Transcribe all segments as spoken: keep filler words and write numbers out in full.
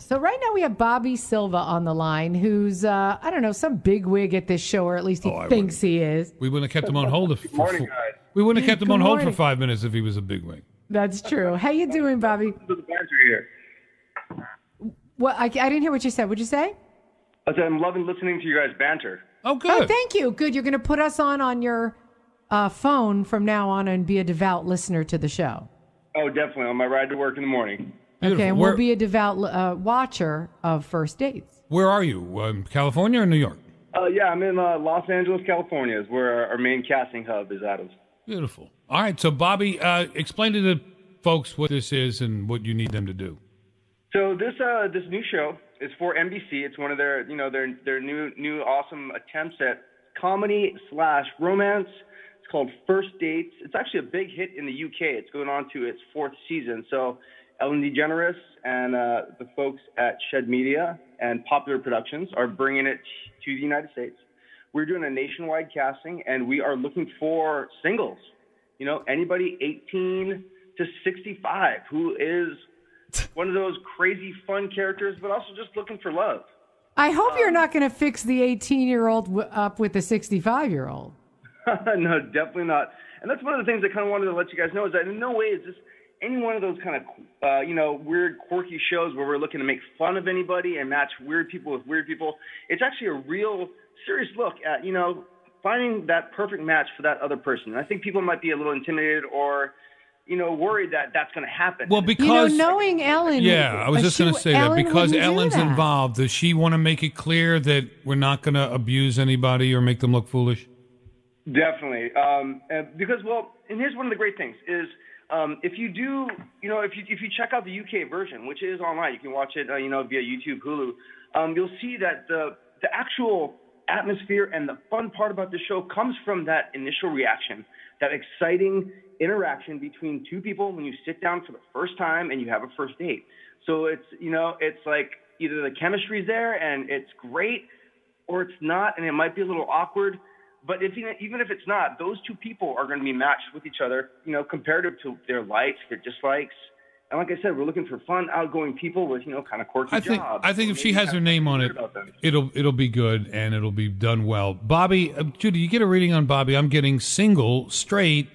So right now we have Bobby Silva on the line, who's, uh, I don't know, some bigwig at this show, or at least he oh, thinks he is. We wouldn't have kept him on hold. If, morning, guys. We wouldn't have kept him Good on morning. hold for five minutes if he was a bigwig. That's true. How you doing, Bobby? Well, I, I didn't hear what you said. What'd you say? I said I'm loving listening to you guys banter. Oh, good. Oh, thank you. Good. You're going to put us on on your uh, phone from now on and be a devout listener to the show. Oh, definitely. On my ride to work in the morning. Beautiful. Okay, and Where, we'll be a devout uh, watcher of First Dates. Where are you? Um, California or New York? Uh, yeah, I'm in uh, Los Angeles, California, is where our main casting hub is out of. Beautiful. All right, so Bobby, uh, explain to the folks what this is and what you need them to do. So this uh, this new show is for N B C. It's one of their you know their their new new awesome attempts at comedy slash romance. It's called First Dates. It's actually a big hit in the U K. It's going on to its fourth season. So Ellen DeGeneres and uh, the folks at Shed Media and Popular Productions are bringing it to the United States. We're doing a nationwide casting, and we are looking for singles. You know, anybody eighteen to sixty-five who is one of those crazy fun characters, but also just looking for love. I hope um, you're not going to fix the eighteen-year-old w- up with the sixty-five-year-old. No, definitely not. And that's one of the things I kind of wanted to let you guys know is that in no way is this any one of those kind of, uh, you know, weird, quirky shows where we're looking to make fun of anybody and match weird people with weird people. It's actually a real serious look at, you know, finding that perfect match for that other person. And I think people might be a little intimidated or, you know, worried that that's going to happen. Well, because you know, knowing Ellen. Yeah, I was just going to say that because Ellen's involved, does she want to make it clear that we're not going to abuse anybody or make them look foolish? Definitely. Um, because, well, and here's one of the great things is, Um, if you do, you know, if you if you check out the U K version, which is online, you can watch it, uh, you know, via YouTube, Hulu. Um, you'll see that the the actual atmosphere and the fun part about the show comes from that initial reaction, that exciting interaction between two people when you sit down for the first time and you have a first date. So it's, you know, it's like either the chemistry's there and it's great, or it's not, and it might be a little awkward. But if, even if it's not, those two people are going to be matched with each other, you know, comparative to their likes, their dislikes. And like I said, we're looking for fun, outgoing people with, you know, kind of quirky I think, jobs. I think if she has her name on it, it'll it'll be good and it'll be done well. Bobby, uh, Judy, you get a reading on Bobby. I'm getting single, straight.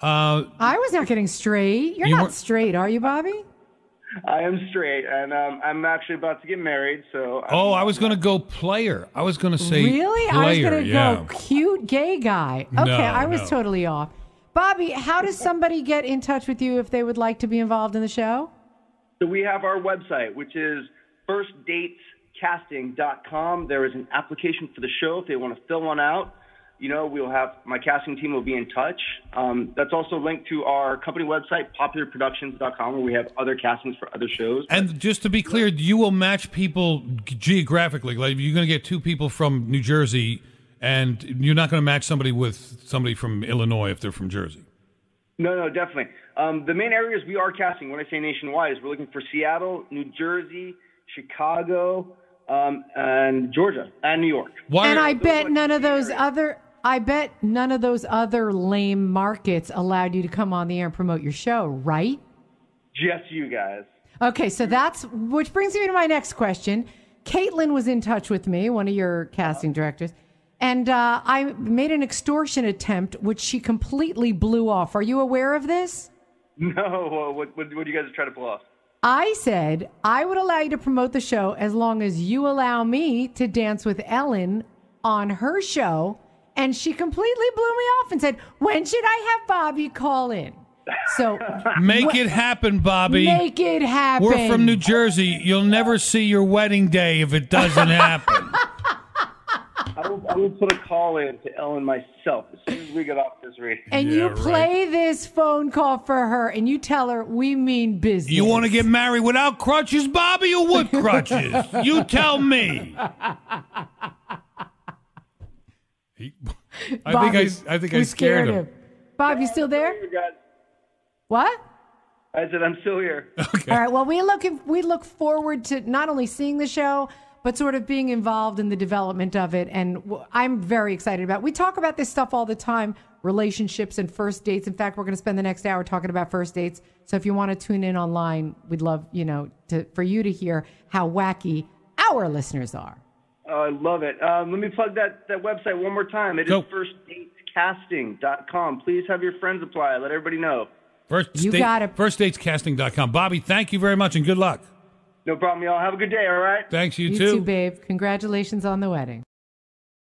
Uh, I was not getting straight. You're you not straight, are you, Bobby? I am straight, and um, I'm actually about to get married. So. I'm oh, I was going to go player. I was going to say really. Player, I was going to yeah. go cute gay guy. Okay, no, I was no. totally off. Bobby, how does somebody get in touch with you if they would like to be involved in the show? So we have our website, which is first dates casting dot com. There is an application for the show if they want to fill one out. You know, we'll have my casting team will be in touch. Um, that's also linked to our company website, popular productions dot com, where we have other castings for other shows. And just to be clear, you will match people geographically. Like, you're going to get two people from New Jersey, and you're not going to match somebody with somebody from Illinois if they're from Jersey. No, no, definitely. Um, the main areas we are casting, when I say nationwide, is we're looking for Seattle, New Jersey, Chicago, um, and Georgia, and New York. Why and I bet none of those areas. other... I bet none of those other lame markets allowed you to come on the air and promote your show, right? Just you guys. Okay, so that's, which brings me to my next question. Caitlin was in touch with me, one of your casting directors, and uh, I made an extortion attempt, which she completely blew off. Are you aware of this? No. Uh, what, what, what do you guys try to pull off? I said, I would allow you to promote the show as long as you allow me to dance with Ellen on her show. And she completely blew me off and said, when should I have Bobby call in? So Make wh- it happen, Bobby. Make it happen. We're from New Jersey. You'll never see your wedding day if it doesn't happen. I will, I will put a call in to Ellen myself as soon as we get off this radio. And yeah, you play right. this phone call for her, and you tell her we mean business. You want to get married without crutches, Bobby, or with crutches? You tell me. I Bobby, think I, I think I scared, scared him. him. Bob, you still there? What? I said I'm still here. Okay. All right. Well, we look we look forward to not only seeing the show, but sort of being involved in the development of it, and I'm very excited about it. We talk about this stuff all the time. relationships and first dates. In fact, we're going to spend the next hour talking about first dates. So if you want to tune in online, we'd love, you know, to, for you to hear how wacky our listeners are. Oh, I love it. Um, let me plug that, that website one more time. It Go. is first dates casting dot com. Please have your friends apply. Let everybody know. First you state, got it. first dates casting dot com. Bobby, thank you very much and good luck. No problem, y'all. Have a good day, all right? Thanks, you, you too. You too, babe. Congratulations on the wedding.